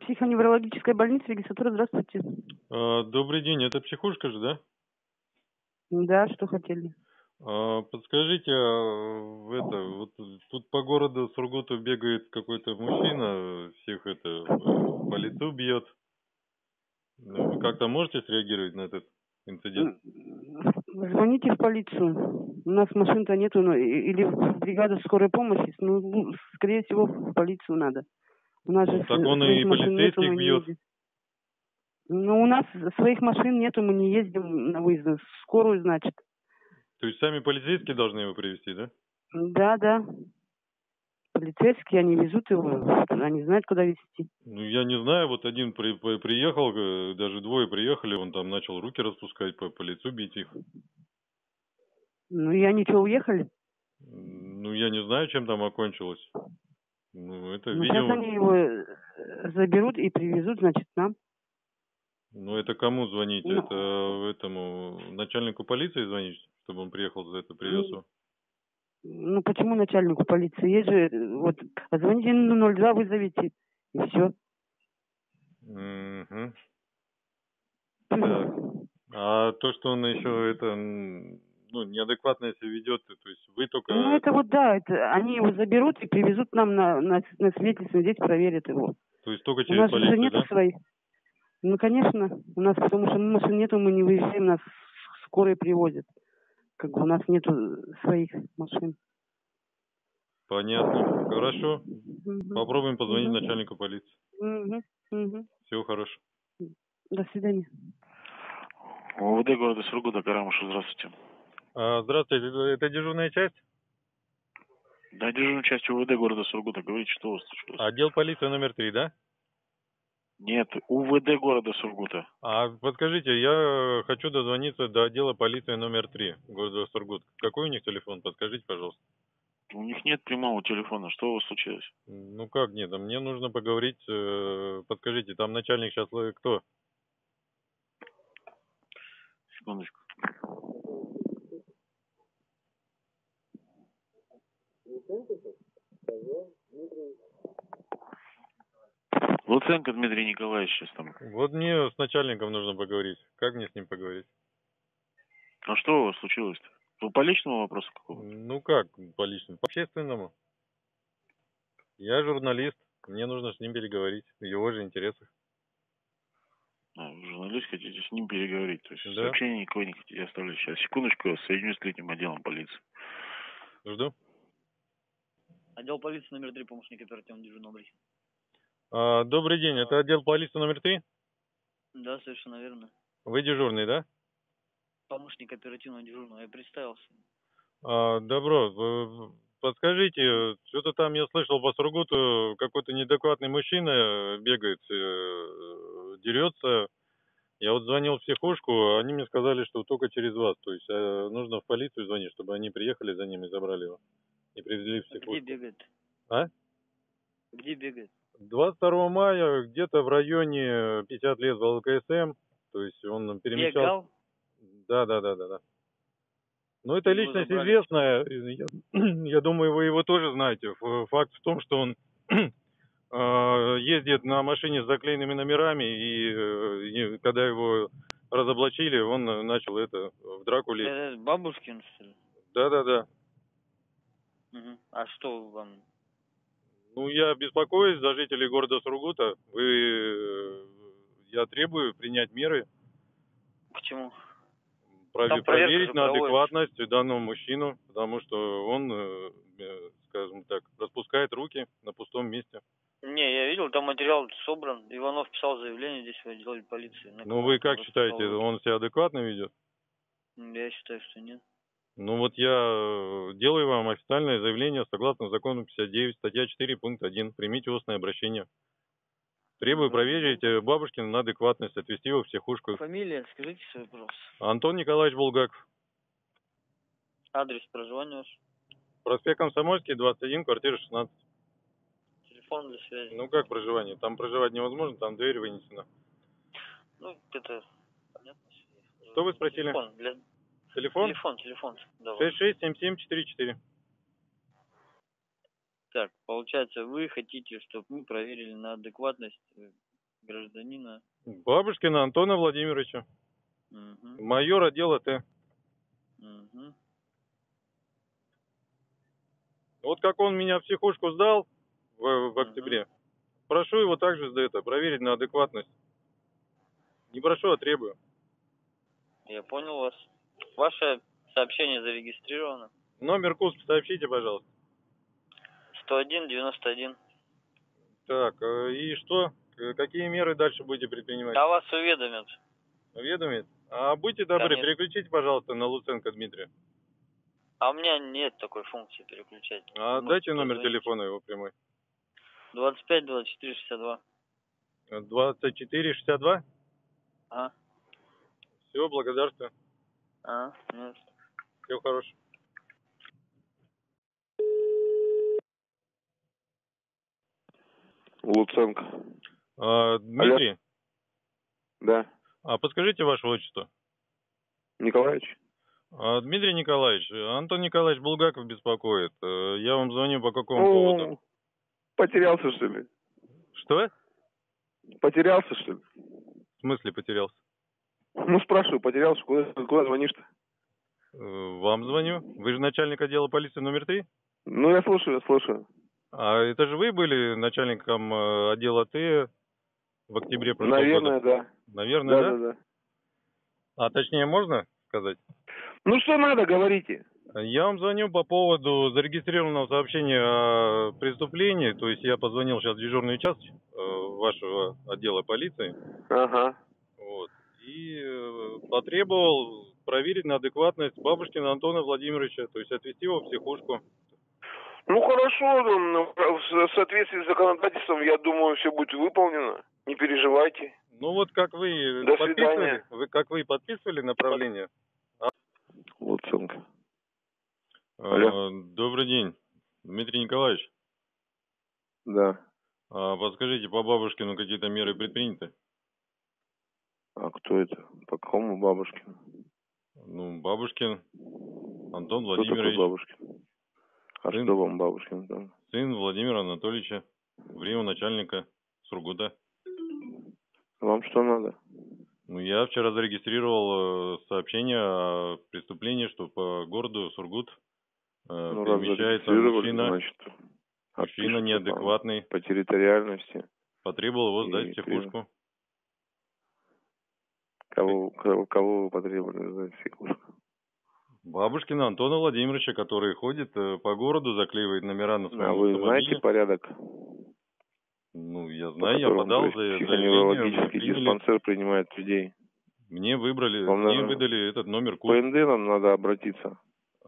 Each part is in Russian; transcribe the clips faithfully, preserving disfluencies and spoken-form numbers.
Психоневрологическая больница, регистратура, здравствуйте. А, добрый день, это психушка же, да? Да, что хотели. А, подскажите, это, вот тут по городу Сургуту бегает какой-то мужчина, всех это по лицу бьет. Вы как-то можете среагировать на этот инцидент? Звоните в полицию. У нас машин-то нету, но или в бригаду скорой помощи, ну, скорее всего, в полицию надо. У нас же так он и полицейских бьет. Ну, у нас своих машин нету, мы не ездим на выезд. Скорую, значит. То есть сами полицейские должны его привезти, да? Да, да. Полицейские, они везут его, они знают, куда везти. Ну, я не знаю, вот один при, при, приехал, даже двое приехали, он там начал руки распускать, по, по лицу бить их. Ну, и они что, уехали? Ну, я не знаю, чем там окончилось. Ну, это ну, видимо... Сейчас они его заберут и привезут, значит, нам. Ну, это кому звонить? Ну... Это этому начальнику полиции звонить, чтобы он приехал за это, привез его? Ну, почему начальнику полиции? Есть же, вот, звоните на ноль два, вызовите, и все. Угу. Так. А то, что он еще, это, ну, неадекватно себя ведет, то есть вы только... Ну, это вот, да, это, они его заберут и привезут нам на, на, на свидетельство, здесь проверят его. То есть только через полицию, да? У нас уже нету своих. Ну, конечно, у нас, потому что машин нету, мы не выезжаем, нас скорая привозят. Как бы у нас нету своих машин. Понятно. Хорошо. Угу. Попробуем позвонить угу. начальнику полиции. Угу. Угу. Всего хорошего. До свидания. ОМВД города Сургута, Карамыша, здравствуйте. А, здравствуйте. Это, это дежурная часть? Да, дежурная часть УВД города Сургута. Говорите, что у вас случилось. Отдел полиции номер три, да? Нет, УВД города Сургута. А подскажите, я хочу дозвониться до отдела полиции номер три города Сургут. Какой у них телефон? Подскажите, пожалуйста. У них нет прямого телефона. Что у вас случилось? Ну как нет? А мне нужно поговорить. Подскажите, там начальник сейчас кто? Секундочку. Луценко Дмитрий Николаевич сейчас там. Вот мне с начальником нужно поговорить. Как мне с ним поговорить? А что у вас случилось-то? Ну, по личному вопросу какого-то? Ну как по личному? По общественному. Я журналист. Мне нужно с ним переговорить. В его же интересах. А, журналист, хотите с ним переговорить. То есть да? Сообщение никого не хотите оставлять. Сейчас, секундочку, я соединюсь с третьим отделом полиции. Жду. Отдел полиции номер три, помощник оперативного дежурного. Добрый день, это отдел полиции номер три? Да, совершенно верно. Вы дежурный, да? Помощник оперативного дежурного, я представился. А, добро, подскажите, что-то там я слышал по Сургуту, какой-то неадекватный мужчина бегает, дерется. Я вот звонил в психушку, они мне сказали, что только через вас, то есть нужно в полицию звонить, чтобы они приехали за ним и забрали его. И привезли в психушку. А где бегает? А? Где бегает? двадцать второго мая где-то в районе пятьдесят лет за ЛКСМ, то есть он перемещался. Да, да, да, да, да. Но это его личность забрали. Известная, я, я думаю, вы его тоже знаете. Факт в том, что он э, ездит на машине с заклеенными номерами, и, и когда его разоблачили, он начал это в драку лезть. Это Бабушкин, что ли? Да, да, да. Угу. А что вам? Ну, я беспокоюсь за жителей города Сургута. Вы... Я требую принять меры. Почему? Пров... Проверить на адекватность данного мужчину, потому что он, скажем так, распускает руки на пустом месте. Не, я видел, там материал собран. Иванов писал заявление, здесь вы делали полиции. Ну, вы как считаете, он себя адекватно ведет? Я считаю, что нет. Ну вот я делаю вам официальное заявление согласно закону пятьдесят девять, статья четыре, пункт один. Примите устное обращение. Требую проверить Бабушкина на адекватность, отвезти его в психушку. Фамилия, скажите свой вопрос. Антон Николаевич Булгаков. Адрес проживания ваш? Проспект Комсомольский, двадцать один, квартира шестнадцать. Телефон для связи? Ну как проживание? Там проживать невозможно, там дверь вынесена. Ну это понятно. Что вы спросили? Телефон для... Телефон? Телефон, телефон. шесть шесть семь семь четыре четыре. так, получается, вы хотите, чтобы мы проверили на адекватность гражданина? Бабушкина Антона Владимировича, угу. майор отдела Т. Угу. Вот как он меня в психушку сдал в, в октябре, угу. прошу его также за это проверить на адекватность. Не прошу, а требую. Я понял вас. Ваше сообщение зарегистрировано. Номер КУСП сообщите, пожалуйста. сто один девяносто один. Так, и что? Какие меры дальше будете предпринимать? А вас уведомят. Уведомят? А будьте добры, Конечно. переключите, пожалуйста, на Луценко Дмитрия. А у меня нет такой функции переключать. А Можете дайте номер позвонить. Телефона его прямой. двадцать пять двадцать четыре шестьдесят два. двадцать четыре шестьдесят два? А. Всего благодарствую. А, нет. Всего хорошего. Луценко. А, Дмитрий? Алло. Да. А подскажите ваше отчество? Николаевич. А, Дмитрий Николаевич, Антон Николаевич Булгаков беспокоит. Я вам звоню по какому ну, поводу? Потерялся, что ли? Что? Потерялся, что ли? В смысле потерялся? Ну, спрашиваю, потерялся, куда, куда звонишь-то? Вам звоню. Вы же начальник отдела полиции номер три? Ну, я слушаю, я слушаю. А это же вы были начальником отдела Т в октябре прошлого Наверное, года? Да. Наверное, да. да? да, да. А точнее можно сказать? Ну, что надо, говорите. Я вам звоню по поводу зарегистрированного сообщения о преступлении. То есть я позвонил сейчас в дежурную часть вашего отдела полиции. Ага. Вот. И потребовал проверить на адекватность Бабушкина Антона Владимировича, то есть отвезти его в психушку. Ну хорошо, в соответствии с законодательством, я думаю, все будет выполнено. Не переживайте. Ну вот как вы До подписывали, вы, как вы подписывали направление? Луценко. А, добрый день, Дмитрий Николаевич. Да. А, подскажите, по Бабушкину какие-то меры предприняты? А кто это? По какому Бабушкину? Ну, Бабушкин Антон Владимирович. Кто такой Бабушкин? А сын, что вам Бабушкин там? Сын Владимира Анатольевича, время начальника Сургута. Вам что надо? Ну, я вчера зарегистрировал сообщение о преступлении, что по городу Сургут э, ну, перемещается мужчина, значит, мужчина неадекватный. По территориальности. Потребовал его сдать в психушку. Кого, кого вы потребовали сдать в психушку? Бабушкина Антона Владимировича, который ходит по городу, заклеивает номера на своем а автомобиле. А вы знаете порядок? Ну, я знаю, я подал за психоневрологический диспансер принимает людей. Мне выбрали, вам мне надо... выдали этот номер КУСП. ПНД нам надо обратиться.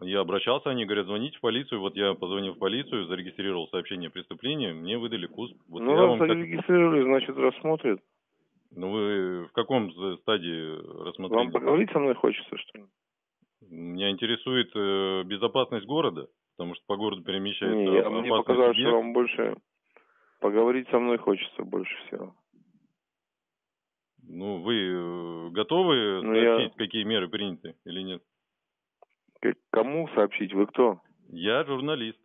Я обращался, они говорят, звоните в полицию. Вот я позвонил в полицию, зарегистрировал сообщение о преступлении, мне выдали КУСП. Вот ну, раз зарегистрировали, как... значит, рассмотрят. Ну, вы в каком стадии рассмотрения? Вам поговорить со мной хочется, что ли? Меня интересует э, безопасность города, потому что по городу перемещается... Не, я, мне показалось, что вам больше поговорить со мной хочется больше всего. Ну, вы э, готовы ну, сообщить, я... какие меры приняты или нет? К кому сообщить? Вы кто? Я журналист.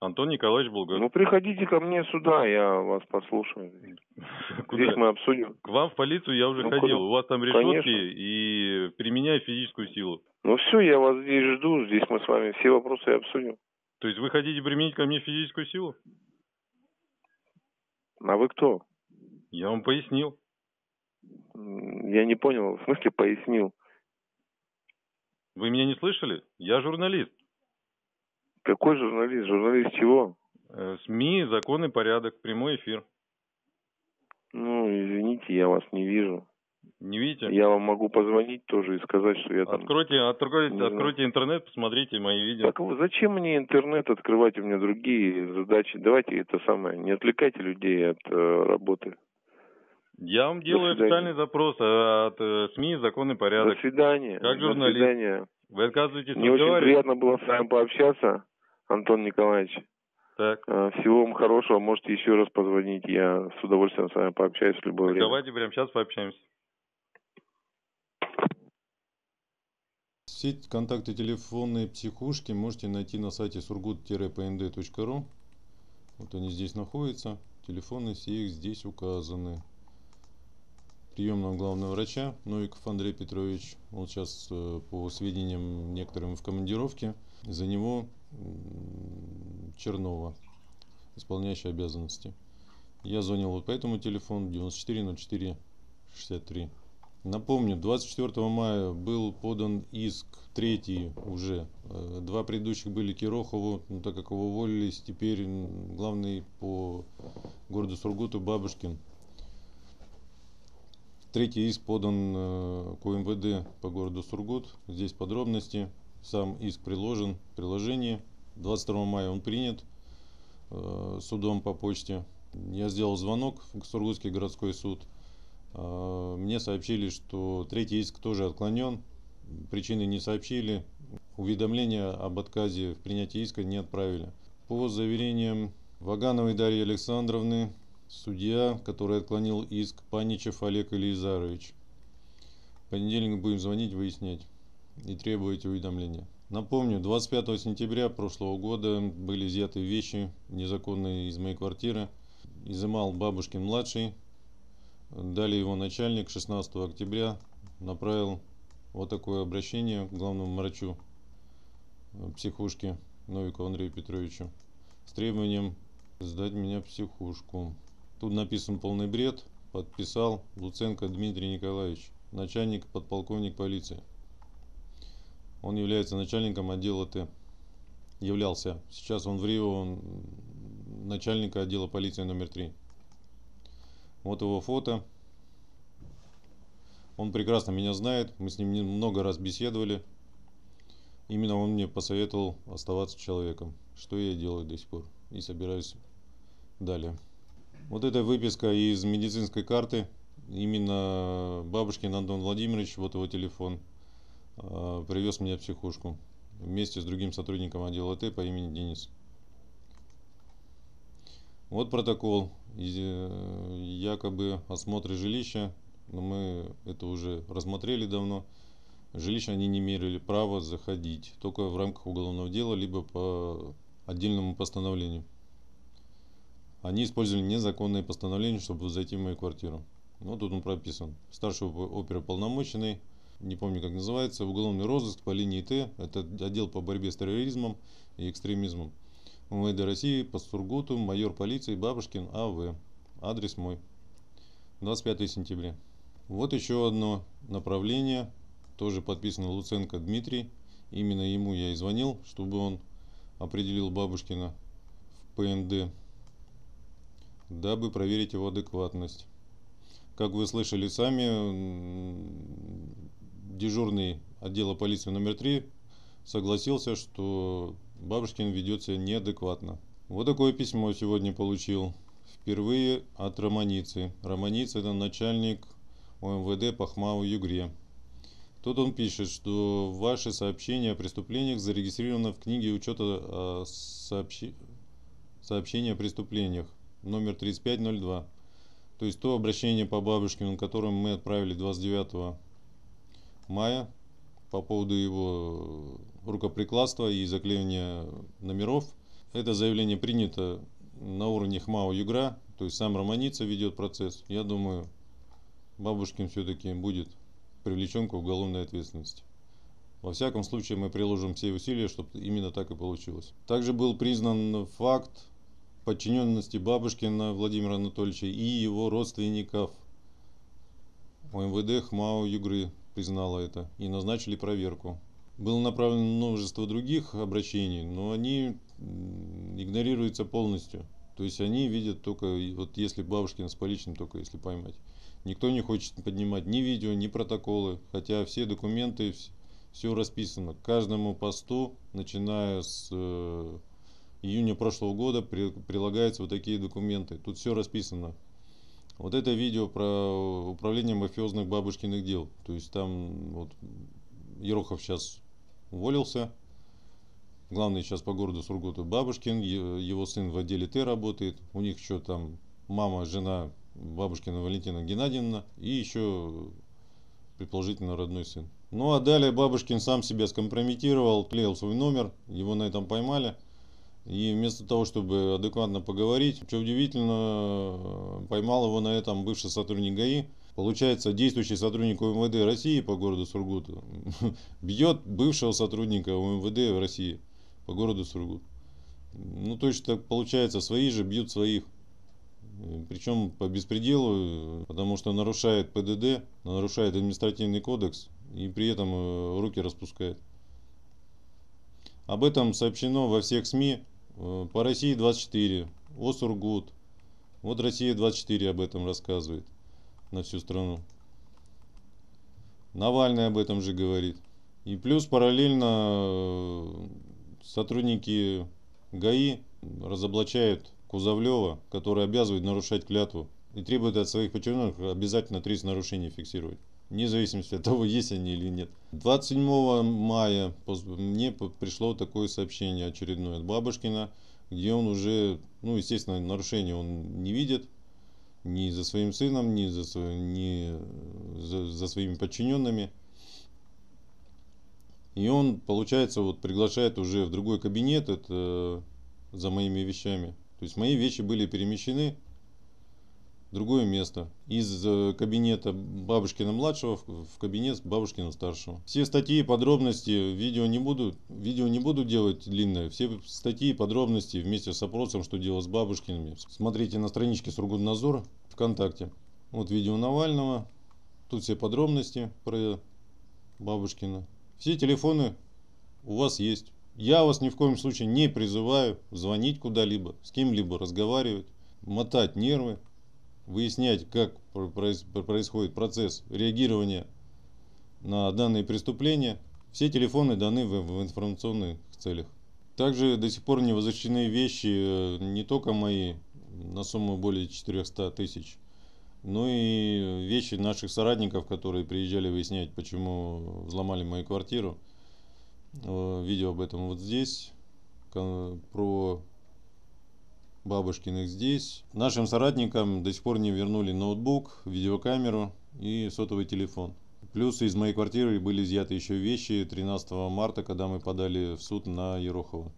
Антон Николаевич Булгаков. Ну, приходите ко мне сюда, я вас послушаю. Здесь мы обсудим. К вам в полицию я уже ходил. У вас там решетки и применяю физическую силу. Ну все, я вас здесь жду, здесь мы с вами все вопросы обсудим. То есть вы хотите применить ко мне физическую силу? А вы кто? Я вам пояснил. Я не понял, в смысле пояснил? Вы меня не слышали? Я журналист. Какой журналист? Журналист чего? СМИ, закон и порядок, прямой эфир. Ну, извините, я вас не вижу. Не видите? Я вам могу позвонить тоже и сказать, что я там... Откройте, откройте, откройте интернет, посмотрите мои видео. Так зачем мне интернет открывать? У меня другие задачи. Давайте это самое, не отвлекайте людей от э, работы. Я вам делаю официальный запрос от э, СМИ, закон и порядок. До свидания. Как журналист. До свидания. Вы отказываетесь Мне очень приятно было с вами пообщаться, Антон Николаевич. Так. Всего вам хорошего. Можете еще раз позвонить. Я с удовольствием с вами пообщаюсь в любое так время. Давайте прямо сейчас пообщаемся. Все контакты телефонной психушки можете найти на сайте сургут пэ эн дэ точка ру. Вот они здесь находятся. Телефоны все их здесь указаны. Приемного главного врача Новиков Андрей Петрович. Он сейчас, по сведениям некоторым, в командировке. За него Чернова, исполняющий обязанности. Я звонил вот по этому телефону девяносто четыре ноль четыре шестьдесят три. Напомню, двадцать четвёртого мая был подан иск, третий уже. Два предыдущих были к Ерохову, но так как его уволились, теперь главный по городу Сургуту Бабушкин. Третий иск подан к У М В Д по городу Сургут. Здесь подробности. Сам иск приложен в приложении. двадцать второго мая он принят судом по почте. Я сделал звонок в Сургутский городской суд. Мне сообщили, что третий иск тоже отклонен. Причины не сообщили. Уведомления об отказе в принятии иска не отправили. По заверениям Вагановой Дарьи Александровны, судья, который отклонил иск, Паничев Олег Илизарович. В понедельник будем звонить, выяснять и требовать уведомления. Напомню, двадцать пятого сентября прошлого года были изъяты вещи незаконные из моей квартиры. Изымал Бабушкин-младший. Далее его начальник шестнадцатого октября направил вот такое обращение к главному врачу психушки Новикову Андрею Петровичу с требованием сдать меня в психушку. Тут написан полный бред, подписал Луценко Дмитрий Николаевич, начальник, подполковник полиции. Он является начальником отдела Т. Являлся. Сейчас он в Рио начальника отдела полиции номер три. Вот его фото. Он прекрасно меня знает. Мы с ним много раз беседовали. Именно он мне посоветовал оставаться человеком. Что я и делаю до сих пор. И собираюсь далее. Вот эта выписка из медицинской карты. Именно Бабушкин Антон Владимирович, вот его телефон, привез меня в психушку. Вместе с другим сотрудником отдела Т по имени Денис. Вот протокол. Якобы осмотры жилища, но мы это уже рассмотрели давно. Жилище они не имели права заходить, только в рамках уголовного дела, либо по отдельному постановлению. Они использовали незаконное постановление, чтобы зайти в мою квартиру. Ну, тут он прописан. Старший оперуполномоченный, не помню как называется, уголовный розыск по линии Т, это отдел по борьбе с терроризмом и экстремизмом. УМВД России по Сургуту, майор полиции Бабушкин А В. Адрес мой. двадцать пятого сентября. Вот еще одно направление. Тоже подписано Луценко Дмитрий. Именно ему я и звонил, чтобы он определил Бабушкина в П Н Д, дабы проверить его адекватность. Как вы слышали сами, дежурный отдела полиции номер три согласился, что Бабушкин ведет себя неадекватно. Вот такое письмо сегодня получил. Впервые от Романицы. Романица — это начальник О М В Д по Х М А О-Югре. Тут он пишет, что ваше сообщение о преступлениях зарегистрировано в книге учета сообщи... сообщения о преступлениях номер тридцать пять ноль два. То есть то обращение по Бабушкину, которое мы отправили двадцать девятого мая, по поводу его рукоприкладства и заклеивания номеров. Это заявление принято на уровне Х М А О-Югра, то есть сам Романица ведет процесс. Я думаю, Бабушкин все-таки будет привлечен к уголовной ответственности. Во всяком случае, мы приложим все усилия, чтобы именно так и получилось. Также был признан факт подчиненности Бабушкина Владимира Анатольевича и его родственников. О М В Д Х М А О-Югры признала это и назначили проверку. Было направлено множество других обращений, но они игнорируются полностью. То есть они видят только, вот если Бабушкина с поличным, только если поймать. Никто не хочет поднимать ни видео, ни протоколы, хотя все документы, все расписано. К каждому посту, начиная с июня прошлого года, прилагаются вот такие документы. Тут все расписано. Вот это видео про управление мафиозных Бабушкиных дел. То есть там вот Ерохов сейчас уволился. Главный сейчас по городу Сургуту Бабушкин. Его сын в отделе Т работает. У них еще там мама, жена Бабушкина Валентина Геннадьевна. И еще предположительно родной сын. Ну а далее Бабушкин сам себя скомпрометировал. Клеил свой номер. Его на этом поймали. И вместо того, чтобы адекватно поговорить, что удивительно, поймал его на этом бывший сотрудник ГАИ. Получается, действующий сотрудник УМВД России по городу Сургуту бьет бывшего сотрудника УМВД в России по городу Сургут. Ну, точно так получается, свои же бьют своих. Причем по беспределу, потому что нарушает ПДД, нарушает административный кодекс и при этом руки распускает. Об этом сообщено во всех СМИ. По России двадцать четыре, о Сургут. Вот Россия двадцать четыре об этом рассказывает на всю страну. Навальный об этом же говорит. И плюс параллельно сотрудники ГАИ разоблачают Кузовлева, который обязывает нарушать клятву и требует от своих подчиненных обязательно тридцать нарушений фиксировать, вне зависимости от того, есть они или нет. двадцать седьмого мая мне пришло такое сообщение очередное от Бабушкина, где он уже, ну, естественно, нарушения он не видит, ни за своим сыном, ни за, ни за, за своими подчиненными. И он, получается, вот приглашает уже в другой кабинет, это за моими вещами. То есть мои вещи были перемещены в другое место. Из кабинета Бабушкина-младшего в кабинет Бабушкина-старшего. Все статьи и подробности, видео не буду, видео не буду делать длинное. Все статьи и подробности вместе с опросом, что делать с Бабушкиными, смотрите на страничке Сургутнадзор ВКонтакте. Вот видео Навального. Тут все подробности про Бабушкина. Все телефоны у вас есть. Я вас ни в коем случае не призываю звонить куда-либо, с кем-либо разговаривать, мотать нервы, выяснять, как происходит процесс реагирования на данные преступления. Все телефоны даны в информационных целях. Также до сих пор не возвращены вещи не только мои на сумму более четырёхсот тысяч, ну и вещи наших соратников, которые приезжали выяснять, почему взломали мою квартиру. Видео об этом вот здесь. Про Бабушкиных здесь. Нашим соратникам до сих пор не вернули ноутбук, видеокамеру и сотовый телефон. Плюс из моей квартиры были изъяты еще вещи тринадцатого марта, когда мы подали в суд на Ерохова.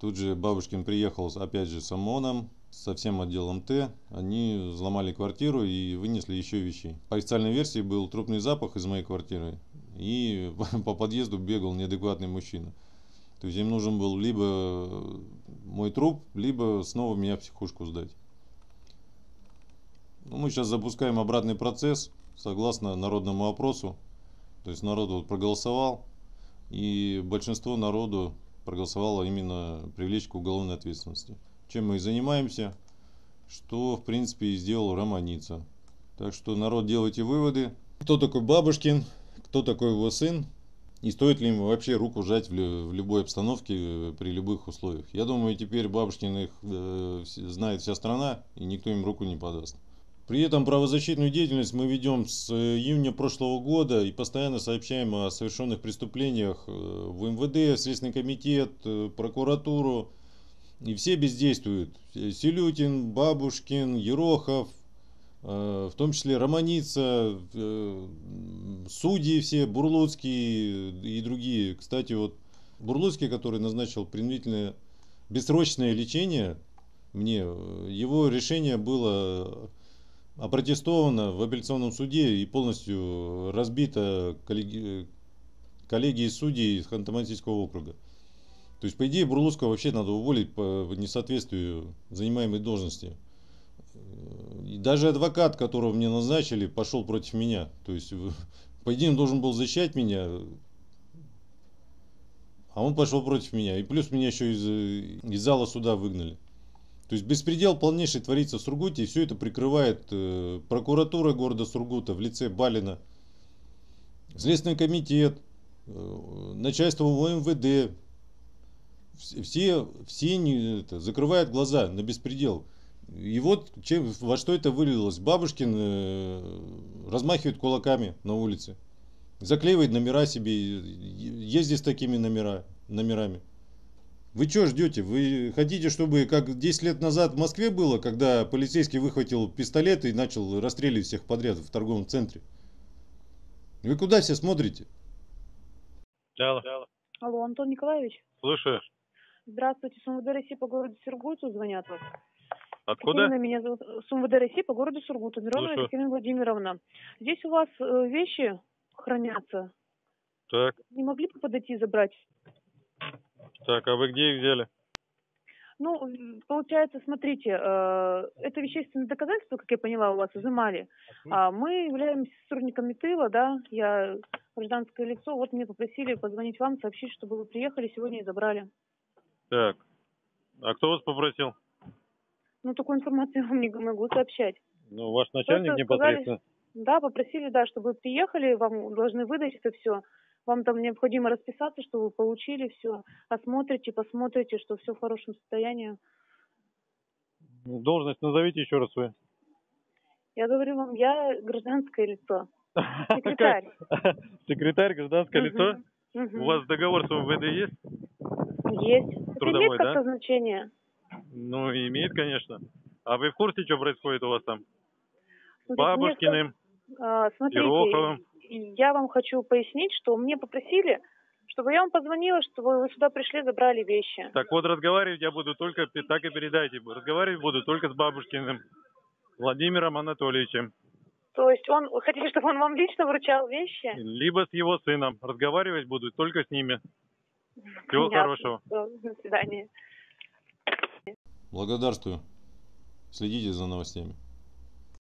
Тут же Бабушкин приехал опять же с ОМОНом, со всем отделом Т. Они взломали квартиру и вынесли еще вещи. По официальной версии был трупный запах из моей квартиры. И по подъезду бегал неадекватный мужчина. То есть им нужен был либо мой труп, либо снова меня в психушку сдать. Ну, мы сейчас запускаем обратный процесс согласно народному опросу. То есть народ вот проголосовал. И большинство народу проголосовало именно привлечь к уголовной ответственности. Чем мы и занимаемся, что в принципе и сделал Романица. Так что, народ, делайте выводы. Кто такой Бабушкин, кто такой его сын, и стоит ли ему вообще руку жать в любой обстановке, при любых условиях. Я думаю, теперь Бабушкиных э, знает вся страна, и никто им руку не подаст. При этом правозащитную деятельность мы ведем с июня прошлого года и постоянно сообщаем о совершенных преступлениях в МВД, в Следственный комитет, прокуратуру. И все бездействуют. Селютин, Бабушкин, Ерохов, э, в том числе Романица, э, судьи все, Бурлуцкий и другие. Кстати, вот Бурлуцкий, который назначил принудительное бессрочное лечение мне, его решение было опротестовано в апелляционном суде и полностью разбито коллеги, коллегией судей из Ханты-Мансийского округа. То есть, по идее, Бурлуцкого вообще надо уволить по несоответствию занимаемой должности. И даже адвокат, которого мне назначили, пошел против меня. То есть, по идее, он должен был защищать меня, а он пошел против меня. И плюс меня еще из, из зала суда выгнали. То есть, беспредел полнейший творится в Сургуте, и все это прикрывает прокуратура города Сургута в лице Балина, Следственный комитет, начальство ОМВД. Все, все не, это, закрывают глаза на беспредел. И вот чем, во что это вылилось. Бабушкин э, размахивает кулаками на улице. Заклеивает номера себе. Ездит с такими номера, номерами. Вы что ждете? Вы хотите, чтобы как десять лет назад в Москве было, когда полицейский выхватил пистолет и начал расстреливать всех подряд в торговом центре? Вы куда все смотрите? Алло, Антон Николаевич? Слушаю. Здравствуйте, с УМВД России по городу Сургуту звонят вас. Откуда? Екатерина, меня зовут, с УМВД России по городу Сургуту. Миронова Екатерина Владимировна. Здесь у вас э, вещи хранятся. Так. Не могли бы подойти и забрать? Так, а вы где их взяли? Ну, получается, смотрите, э, это вещественное доказательство, как я поняла, у вас изымали. А мы являемся сотрудниками тыла, да, я гражданское лицо. Вот мне попросили позвонить вам, сообщить, чтобы вы приехали сегодня и забрали. Так, а кто вас попросил? Ну, такую информацию я вам не могу сообщать. Ну, ваш начальник непосредственно? Да, попросили, да, чтобы вы приехали, вам должны выдать это все. Вам там необходимо расписаться, что вы получили все, осмотрите, посмотрите, что все в хорошем состоянии. Должность назовите еще раз вы. Я говорю вам, я гражданское лицо. Секретарь. Секретарь, гражданское лицо? У вас договор с УМВД есть? Есть. Трудовой, да? Имеет как-то значение? Ну, имеет, конечно. А вы в курсе, что происходит у вас там? Бабушкиным, Ероховым. Я вам хочу пояснить, что мне попросили, чтобы я вам позвонила, чтобы вы сюда пришли, забрали вещи. Так вот, разговаривать я буду только, так и передайте, разговаривать буду только с Бабушкиным Владимиром Анатольевичем. То есть он, вы хотите, чтобы он вам лично вручал вещи? Либо с его сыном. Разговаривать буду только с ними. Всего Понятно. Хорошего. До свидания. Благодарствую. Следите за новостями.